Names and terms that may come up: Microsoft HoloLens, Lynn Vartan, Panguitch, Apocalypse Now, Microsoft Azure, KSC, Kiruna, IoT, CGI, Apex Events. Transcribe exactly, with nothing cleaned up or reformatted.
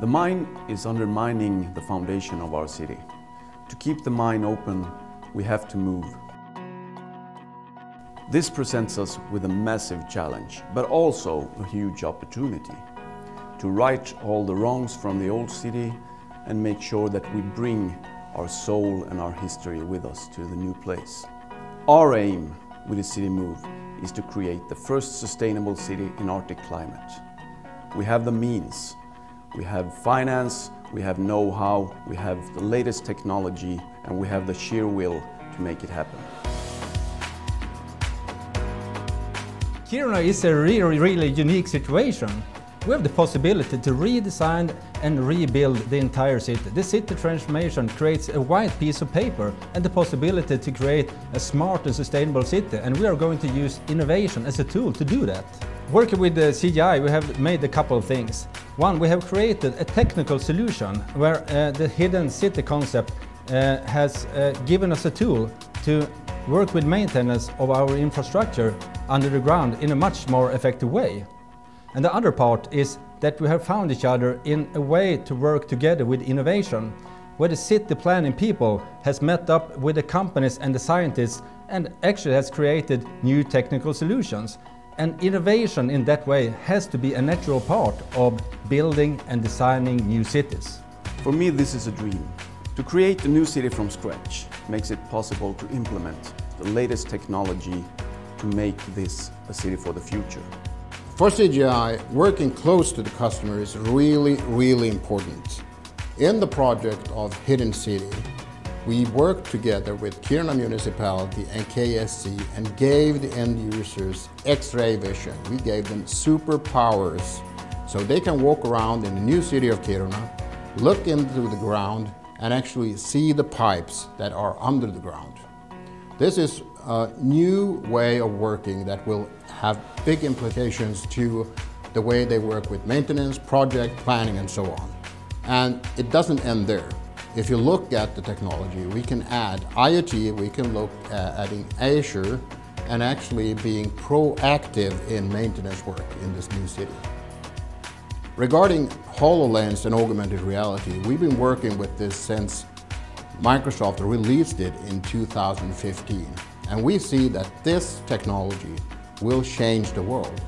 The mine is undermining the foundation of our city. To keep the mine open, we have to move. This presents us with a massive challenge, but also a huge opportunity to right all the wrongs from the old city and make sure that we bring our soul and our history with us to the new place. Our aim with the City Move is to create the first sustainable city in Arctic climate. We have the means. We have finance, we have know-how, we have the latest technology, and we have the sheer will to make it happen. Kiruna is a really, really unique situation. We have the possibility to redesign and rebuild the entire city. The city transformation creates a white piece of paper and the possibility to create a smart and sustainable city, and we are going to use innovation as a tool to do that. Working with the C G I, we have made a couple of things. One, we have created a technical solution where uh, the hidden city concept uh, has uh, given us a tool to work with maintenance of our infrastructure under the ground in a much more effective way. And the other part is that we have found each other in a way to work together with innovation, where the city planning people has met up with the companies and the scientists and actually has created new technical solutions. And innovation in that way has to be a natural part of building and designing new cities. For me, this is a dream. To create a new city from scratch makes it possible to implement the latest technology to make this a city for the future. For C G I, working close to the customer is really, really important. In the project of Hidden City, we worked together with Kiruna Municipality and K S C and gave the end users X-ray vision. We gave them superpowers so they can walk around in the new city of Kiruna, look into the ground and actually see the pipes that are under the ground. This is a new way of working that will have big implications to the way they work with maintenance, project planning and so on. And it doesn't end there. If you look at the technology, we can add IoT, we can look at adding Azure and actually being proactive in maintenance work in this new city. Regarding HoloLens and augmented reality, we've been working with this since Microsoft released it in two thousand fifteen. And we see that this technology will change the world.